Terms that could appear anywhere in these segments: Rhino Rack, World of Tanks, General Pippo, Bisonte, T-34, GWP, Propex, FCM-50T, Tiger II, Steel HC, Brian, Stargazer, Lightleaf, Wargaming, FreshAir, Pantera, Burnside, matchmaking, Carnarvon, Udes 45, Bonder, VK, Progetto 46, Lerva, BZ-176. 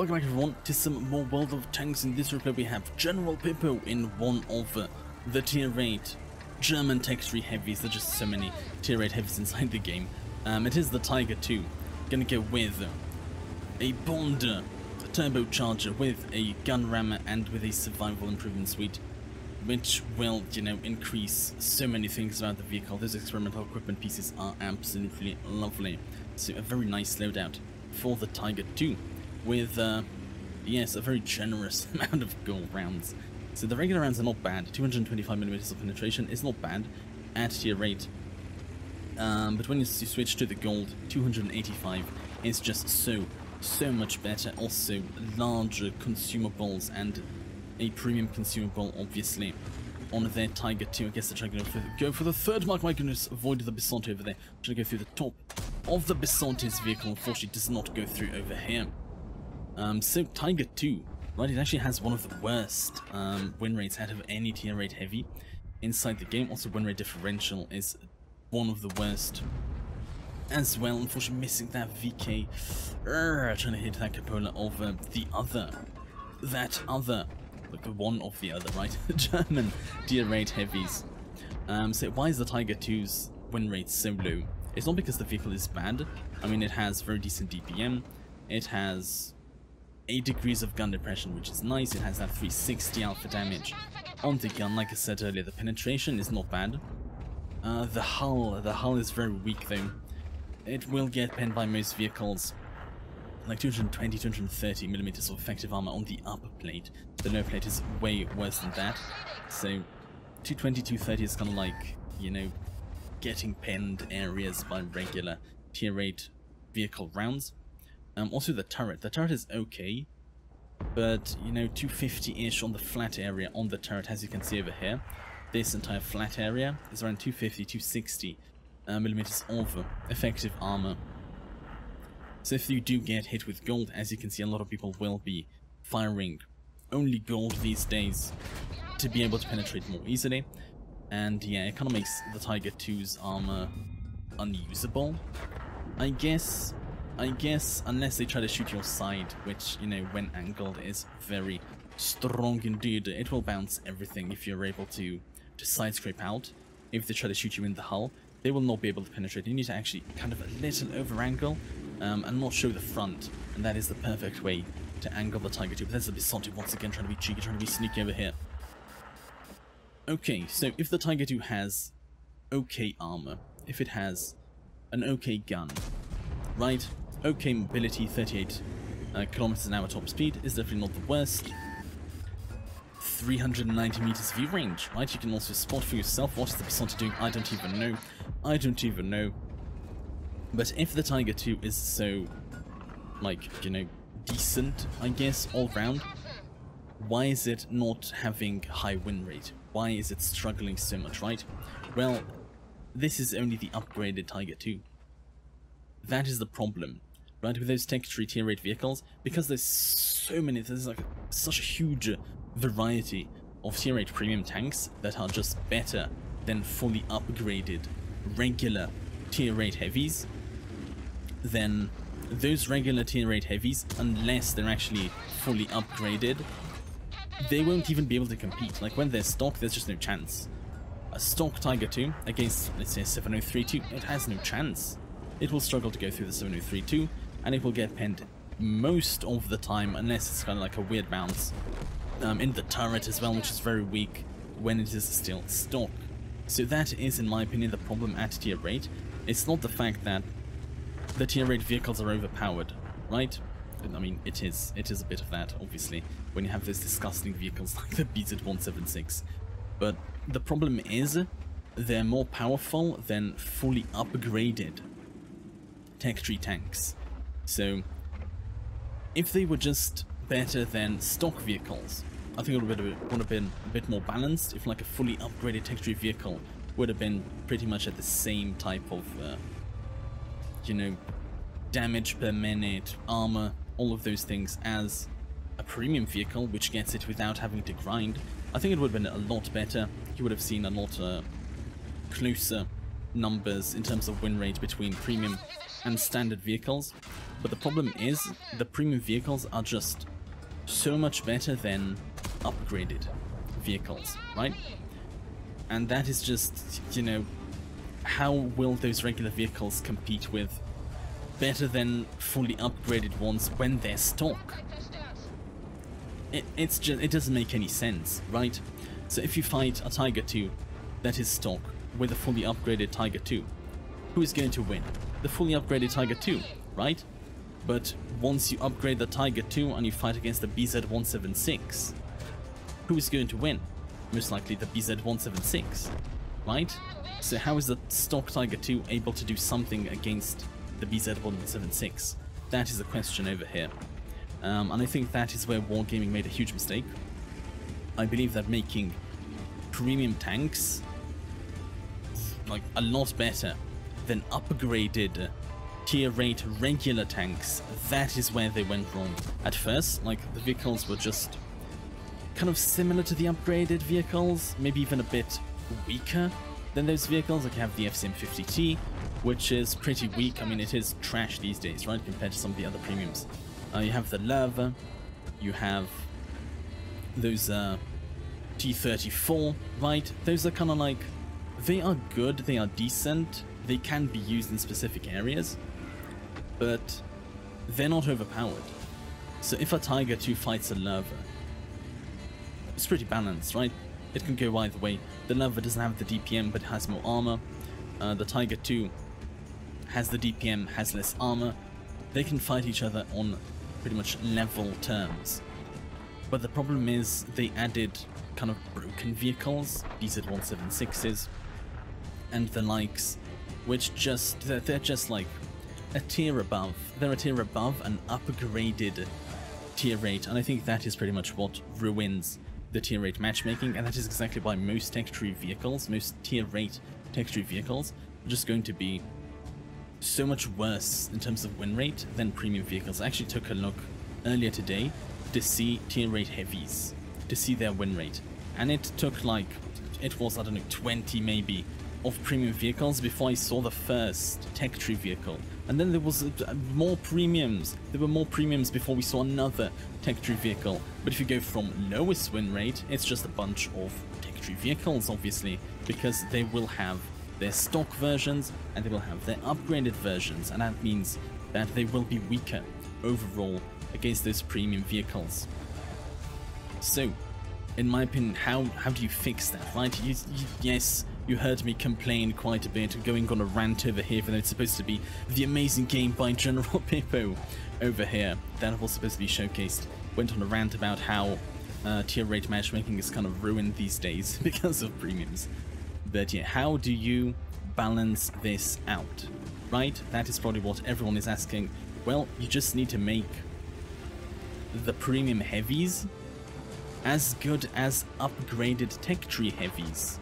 Welcome back everyone to some more World of Tanks. In this replay we have General Pippo in one of the tier 8 German Tech 3 heavies. There are just so many tier 8 heavies inside the game. It is the Tiger II. Gonna go with a Bonder turbocharger with a gun rammer and with a survival improvement suite, which will, you know, increase so many things about the vehicle. Those experimental equipment pieces are absolutely lovely. So a very nice loadout for the Tiger II with, yes, a very generous amount of gold rounds. So the regular rounds are not bad. 225mm of penetration is not bad at tier 8. But when you switch to the gold, 285 is just so much better. Also, larger consumables and a premium consumable, obviously, on their Tiger II. I guess they're trying to go for the third mark. My goodness, avoided the Bisonte over there. Trying to go through the top of the Bisonte's vehicle. Unfortunately, does not go through over here. So Tiger II, right, it actually has one of the worst win rates out of any tier 8 heavy inside the game. Also, win rate differential is one of the worst as well. Unfortunately, missing that VK. Trying to hit that cupola of the one of the other, right? German tier 8 heavies. So why is the Tiger II's win rate so low? It's not because the vehicle is bad. I mean, it has very decent DPM. It has 8 degrees of gun depression, which is nice. It has that 360 alpha damage on the gun. Like I said earlier, the penetration is not bad. The hull is very weak though. It will get penned by most vehicles. Like 220-230mm of effective armor on the upper plate. The lower plate is way worse than that. So 220-230 is kind of like, you know, getting penned areas by regular tier 8 vehicle rounds. Also the turret. The turret is okay, but, you know, 250-ish on the flat area on the turret, as you can see over here. This entire flat area is around 250-260 millimeters of effective armor. So if you do get hit with gold, as you can see, a lot of people will be firing only gold these days to be able to penetrate more easily. And yeah, it kind of makes the Tiger II's armor unusable, I guess. Unless they try to shoot your side, which, you know, when angled is very strong indeed. It will bounce everything if you're able to side scrape out. If they try to shoot you in the hull, they will not be able to penetrate. You need to actually kind of a little over angle and not show the front. And that is the perfect way to angle the Tiger II. But there's the Bisonte once again trying to be cheeky, trying to be sneaky over here. Okay, so if the Tiger II has okay armor, if it has an okay gun, right? Okay, mobility, 38 kilometers an hour top speed is definitely not the worst. 390 meters view range, right? You can also spot for yourself. What is the Bisonte doing? I don't even know. But if the Tiger II is so, like, you know, decent, I guess, all round, why is it not having high win rate? Why is it struggling so much, right? Well, this is only the upgraded Tiger II. That is the problem, right, with those Tech 3 tier 8 vehicles, because there's so many, there's like such a huge variety of tier 8 premium tanks that are just better than fully upgraded regular tier 8 heavies. Then those regular tier 8 heavies, unless they're actually fully upgraded, they won't even be able to compete. Like when they're stock, there's just no chance. A stock Tiger II against, let's say, 7032, it has no chance. It will struggle to go through the 7032, and it will get penned most of the time, unless it's kind of like a weird bounce in the turret as well, which is very weak when it is still stock. So that is, in my opinion, the problem at tier 8. It's not the fact that the tier 8 vehicles are overpowered, right? I mean, it is a bit of that, obviously, when you have those disgusting vehicles like the BZ-176. But the problem is they're more powerful than fully upgraded Tech 3 tanks. So if they were just better than stock vehicles, I think it would have been a bit more balanced. If like a fully upgraded Tech 3 vehicle would have been pretty much at the same type of, you know, damage per minute, armor, all of those things as a premium vehicle, which gets it without having to grind, I think it would have been a lot better. You would have seen a lot closer numbers in terms of win rate between premium and standard vehicles, but the problem is the premium vehicles are just so much better than upgraded vehicles, right? And that is just, you know, how will those regular vehicles compete with better than fully upgraded ones when they're stock? It's just, it doesn't make any sense, right? So if you fight a Tiger II that is stock with a fully upgraded Tiger II, who is going to win? The fully upgraded Tiger II, right? But once you upgrade the Tiger II and you fight against the BZ-176, who is going to win? Most likely the BZ-176, right? So how is the stock Tiger II able to do something against the BZ-176? That is the question over here. And I think that is where Wargaming made a huge mistake. I believe that making premium tanks like a lot better than upgraded tier rate regular tanks, that is where they went wrong. At first, like, the vehicles were just kind of similar to the upgraded vehicles, maybe even a bit weaker than those vehicles. Like, you have the FCM-50T, which is pretty weak. I mean, it is trash these days, right, compared to some of the other premiums. You have the Lerva, you have those T-34, right? Those are kind of like, they are good, they are decent, they can be used in specific areas, but they're not overpowered. So if a Tiger II fights a Lerva, it's pretty balanced, right? It can go either way. The Lerva doesn't have the DPM, but it has more armor. The Tiger II has the DPM, has less armor. They can fight each other on pretty much level terms. But the problem is they added kind of broken vehicles, BZ-176s and the likes, which just, they're just like a tier above. They're a tier above an upgraded tier rate, and I think that is pretty much what ruins the tier rate matchmaking, and that is exactly why most tech tree vehicles, most tier rate tech tree vehicles, are just going to be so much worse in terms of win rate than premium vehicles. I actually took a look earlier today to see tier rate heavies, to see their win rate, and it took like, it was, I don't know, 20 maybe of premium vehicles before I saw the first tech tree vehicle, and then there was more premiums. There were more premiums before we saw another tech tree vehicle. But if you go from lowest win rate, it's just a bunch of tech tree vehicles, obviously, because they will have their stock versions and they will have their upgraded versions, and that means that they will be weaker overall against those premium vehicles. So, in my opinion, how do you fix that, right? Yes, you heard me complain quite a bit, going on a rant over here, even though it's supposed to be the amazing game by General Pippo over here that was supposed to be showcased. Went on a rant about how tier rate matchmaking is kind of ruined these days because of premiums. But yeah, how do you balance this out, right? That is probably what everyone is asking. Well, you just need to make the premium heavies as good as upgraded tech tree heavies.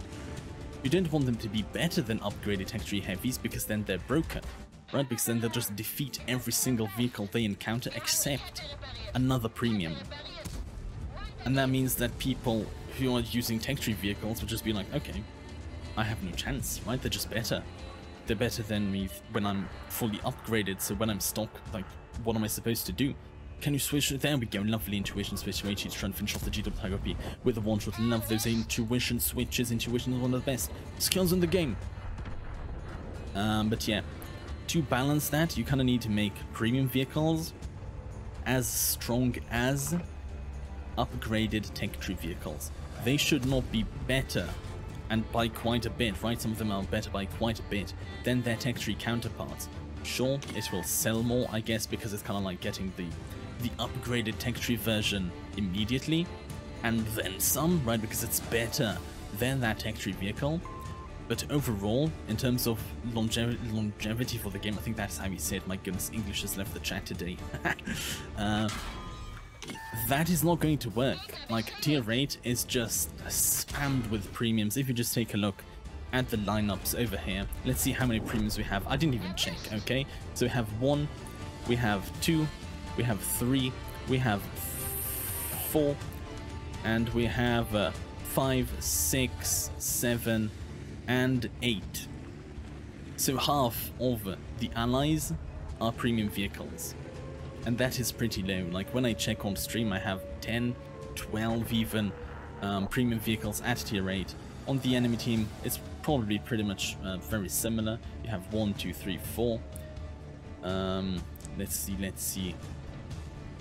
You don't want them to be better than upgraded tech tree heavies, because then they're broken, right? Because then they'll just defeat every single vehicle they encounter except another premium. And that means that people who are using tech tree vehicles will just be like, okay, I have no chance, right? They're just better. They're better than me when I'm fully upgraded, so when I'm stock, like, what am I supposed to do? Can you switch? There we go, lovely intuition switch to try and finish off the GWP with a one-shot. Love those intuition switches. Intuition is one of the best skills in the game. But yeah, to balance that, you kind of need to make premium vehicles as strong as upgraded tech tree vehicles. They should not be better, and by quite a bit, right? Some of them are better by quite a bit than their tech tree counterparts. Sure, it will sell more, I guess, because it's kind of like getting the upgraded tech tree version immediately, and then some, right, because it's better than that tech tree vehicle. But overall, in terms of longevity for the game, I think that's how he said, my goodness, English has left the chat today. That is not going to work. Like, tier rate is just spammed with premiums. If you just take a look at the lineups over here, let's see how many premiums we have. I didn't even check, okay? So we have 1, we have 2, we have 3, we have 4, and we have 5, 6, 7, and 8. So half of the allies are premium vehicles, and that is pretty low. Like when I check on stream, I have 10, 12 even premium vehicles at tier 8. On the enemy team, it's probably pretty much very similar. You have 1, 2, 3, 4. Let's see.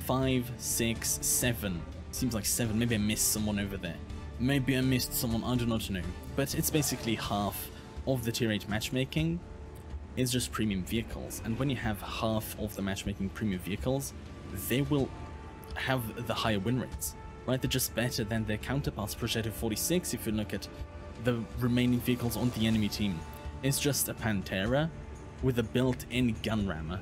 5, 6, 7. Seems like 7. Maybe I missed someone over there. Maybe I missed someone, I do not know. But it's basically half of the tier 8 matchmaking is just premium vehicles. And when you have half of the matchmaking premium vehicles, they will have the higher win rates, right? They're just better than their counterparts. Progetto 46, if you look at the remaining vehicles on the enemy team, it's just a Pantera with a built-in gun rammer.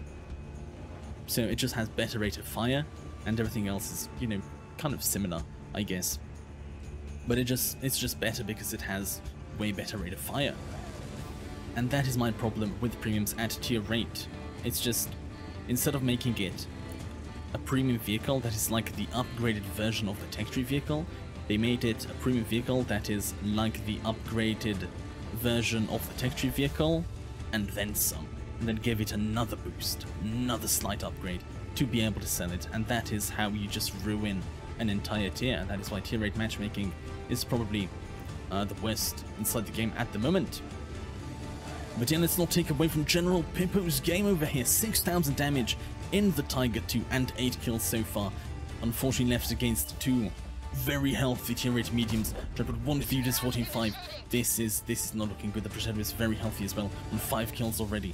So it just has better rate of fire, and everything else is, you know, kind of similar, I guess. But it's just better because it has way better rate of fire. And that is my problem with premiums at tier 8. It's just, instead of making it a premium vehicle that is like the upgraded version of the tech tree vehicle, they made it a premium vehicle that is like the upgraded version of the tech tree vehicle, and then some. And then gave it another boost, another slight upgrade to be able to sell it. And that is how you just ruin an entire tier. That is why tier 8 matchmaking is probably the worst inside the game at the moment. But yeah, let's not take away from General Pippo's game over here. 6,000 damage in the Tiger II and 8 kills so far. Unfortunately left against 2 very healthy tier 8 mediums. Tripled 1 with Udes 45. This is not looking good. The Progetto is very healthy as well, on 5 kills already.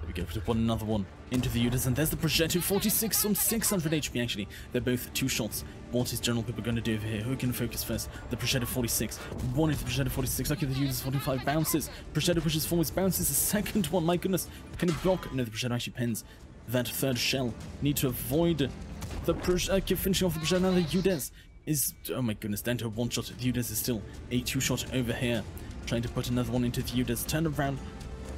There we go, put up another one into the Udes, and there's the Progetto 46 on 600 HP actually. They're both 2 shots. What is General Pippo going to do over here? Who can focus first? The Progetto 46. One into the Progetto 46. Okay, the Udes 45 bounces. Progetto pushes forwards, bounces the second one. My goodness. Can it block? No, the Progetto actually pins that third shell. Need to avoid the Progetto. Okay, finishing off the Progetto. Now the Udes is, oh my goodness, down to a 1 shot. The Udes is still a 2 shot over here. Trying to put another one into the Udes. Turn around.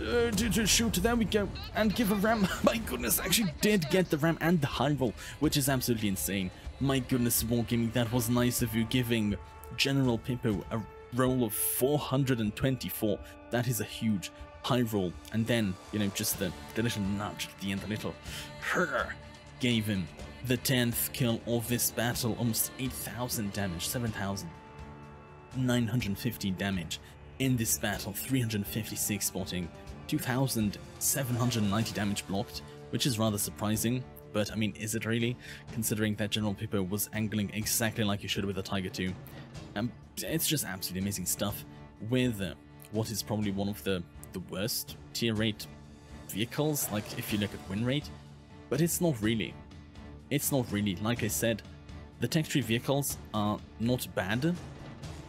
Shoot, there we go, and give a ram. My goodness, actually did get the ram and the high roll, which is absolutely insane. My goodness, Wargaming, that was nice of you, giving General Pippo a roll of 424. That is a huge high roll. And then, you know, just the little nudge at the end, the little her gave him the 10th kill of this battle. Almost 8,000 damage, 7,950 damage in this battle, 356 spotting, 2,790 damage blocked, which is rather surprising, but I mean, is it really? Considering that General Pippo was angling exactly like you should with a Tiger II. It's just absolutely amazing stuff with what is probably one of the worst tier 8 vehicles, like if you look at win rate, but it's not really. It's not really. Like I said, the tech tree vehicles are not bad.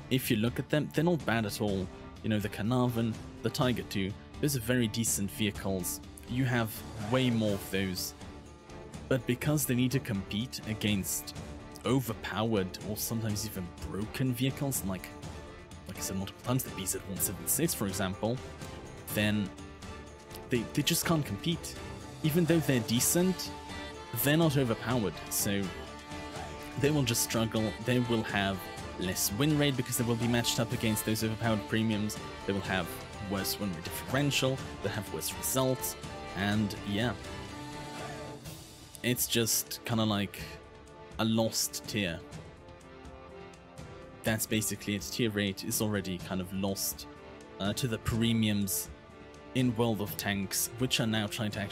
If you look at them, they're not bad at all. You know, the Carnarvon, the Tiger II, those are very decent vehicles. You have way more of those. But because they need to compete against overpowered or sometimes even broken vehicles, like I said multiple times, the BZ-176 for example, then they just can't compete. Even though they're decent, they're not overpowered, so they will just struggle. They will have less win rate because they will be matched up against those overpowered premiums. They will have worse win rate differential, they'll have worse results, and yeah. It's just kind of like a lost tier. That's basically it. Tier 8 is already kind of lost to the premiums in World of Tanks, which are now trying to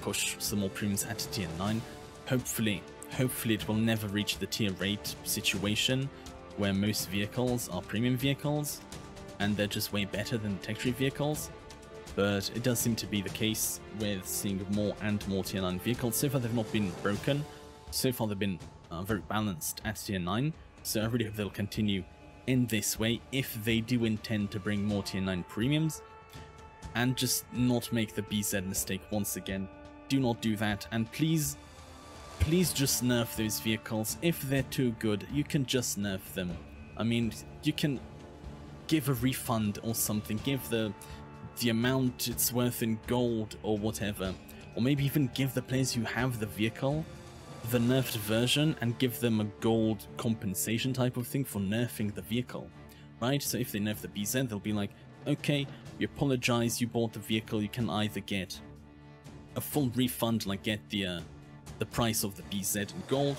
push some more premiums at tier 9. Hopefully it will never reach the tier 8 situation, where most vehicles are premium vehicles and they're just way better than tech tree vehicles, but it does seem to be the case with seeing more and more tier 9 vehicles. So far they've not been broken, so far they've been very balanced at tier 9, so I really hope they'll continue in this way if they do intend to bring more tier 9 premiums, and just not make the BZ mistake once again. Do not do that, and please just nerf those vehicles. If they're too good, you can just nerf them. I mean, you can give a refund or something, give the amount it's worth in gold or whatever, or maybe even give the players who have the vehicle the nerfed version and give them a gold compensation type of thing for nerfing the vehicle, right? So if they nerf the BZ, they'll be like, okay, we apologize, you bought the vehicle, you can either get a full refund, like get the price of the BZ in gold,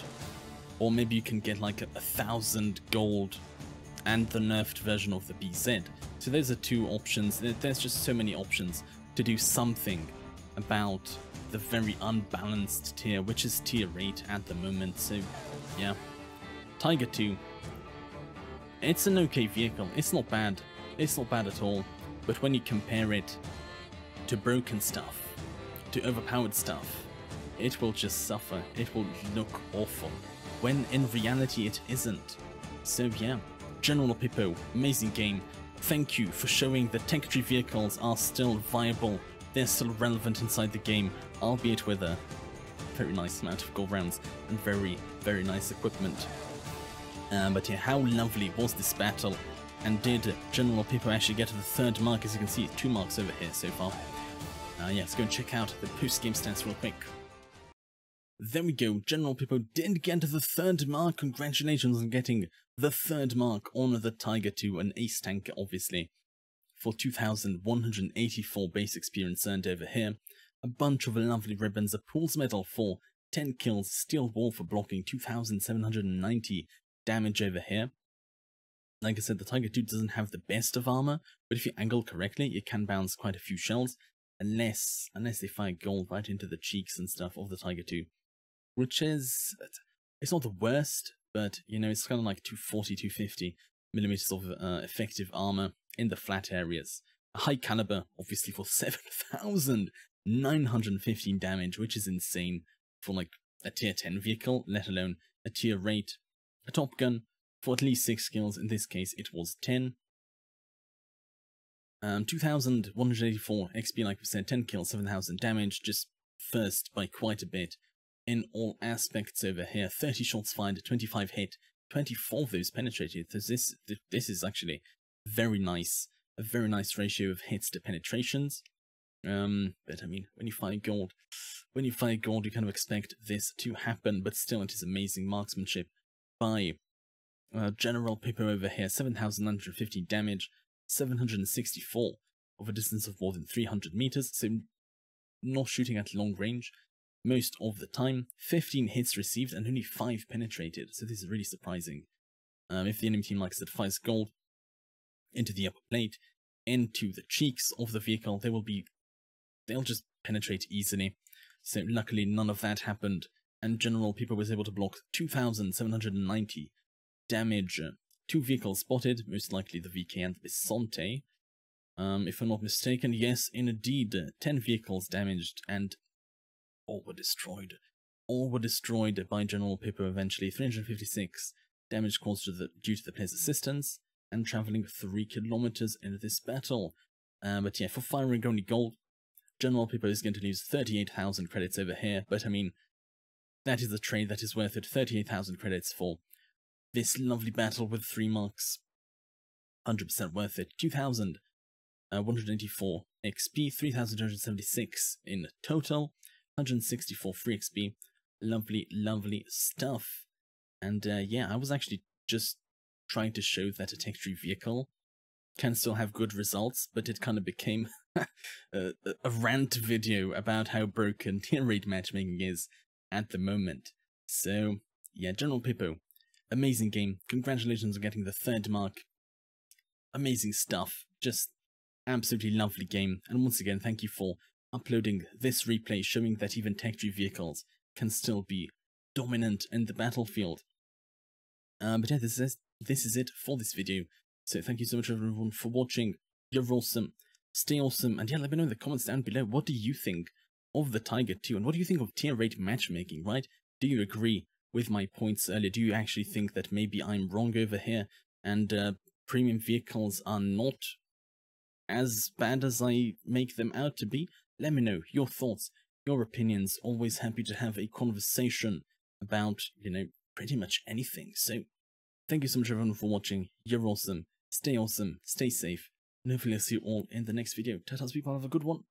or maybe you can get like 1,000 gold and the nerfed version of the BZ. So those are two options. There's just so many options to do something about the very unbalanced tier, which is tier 8 at the moment. So yeah, Tiger II, it's an okay vehicle, it's not bad at all, but when you compare it to broken stuff, to overpowered stuff, it will just suffer, it will look awful, when in reality it isn't. So yeah, General Pippo, amazing game, thank you for showing that tech tree vehicles are still viable, they're still relevant inside the game, albeit with a very nice amount of gold rounds and very, very nice equipment. But yeah, how lovely was this battle, and did General Pippo actually get to the third mark? As you can see, 2 marks over here so far. Yeah, let's go and check out the post-game stats real quick. There we go, General Pippo did get to the third mark. Congratulations on getting the third mark on the Tiger II, an ace tank obviously, for 2,184 base experience earned over here, a bunch of lovely ribbons, a Pools Medal for 10 kills, Steel Wall for blocking, 2,790 damage over here. Like I said, the Tiger II doesn't have the best of armor, but if you angle correctly, you can bounce quite a few shells, unless they fire gold right into the cheeks and stuff of the Tiger II, which is, it's not the worst, but you know, it's kind of like 240, 250 millimeters of effective armor in the flat areas. A high caliber, obviously, for 7,915 damage, which is insane for like a tier 10 vehicle, let alone a tier 8. A Top Gun for at least 6 kills, in this case it was 10. 2,184 XP, like we said, 10 kills, 7,000 damage, just first by quite a bit in all aspects over here. 30 shots fired, 25 hit, 24 of those penetrated, so this is actually very nice, a very nice ratio of hits to penetrations. But I mean, when you fire gold you kind of expect this to happen, but still it is amazing marksmanship by General Pippo over here. 7,950 damage, 764 of a distance of more than 300 meters, so not shooting at long range most of the time. 15 hits received and only 5 penetrated, so this is really surprising. If the enemy team, like I said, fires gold into the upper plate, into the cheeks of the vehicle, they'll just penetrate easily, so luckily none of that happened. And General Pippo was able to block 2,790 damage. 2 vehicles spotted, most likely the VK and the Bisonte. If I'm not mistaken, yes, indeed, 10 vehicles damaged, and all were destroyed. All were destroyed by General Pippo eventually. 356 damage caused due to the player's assistance, and travelling 3 kilometers in this battle. But yeah, for firing only gold, General Pippo is going to lose 38,000 credits over here, but I mean, that is a trade that is worth it. 38,000 credits for this lovely battle with 3 marks. 100% worth it. 2,184 XP, 3,276 in total, 164 free XP. Lovely, lovely stuff. And yeah, I was actually just trying to show that a tech tree vehicle can still have good results, but it kind of became a rant video about how broken tier 8 matchmaking is at the moment. So yeah, General Pippo, amazing game, congratulations on getting the third mark, amazing stuff, just absolutely lovely game. And once again, thank you for uploading this replay showing that even tech tree vehicles can still be dominant in the battlefield. But yeah, this is it for this video, so thank you so much everyone for watching. You're awesome, stay awesome, and yeah, let me know in the comments down below, what do you think of the Tiger II, and what do you think of tier 8 matchmaking, right? Do you agree with my points earlier? Do you actually think that maybe I'm wrong over here, and premium vehicles are not as bad as I make them out to be? Let me know your thoughts, your opinions, always happy to have a conversation about, you know, pretty much anything. So thank you so much everyone for watching, you're awesome, stay safe, and hopefully I'll see you all in the next video. Ta-ta, people, have a good one.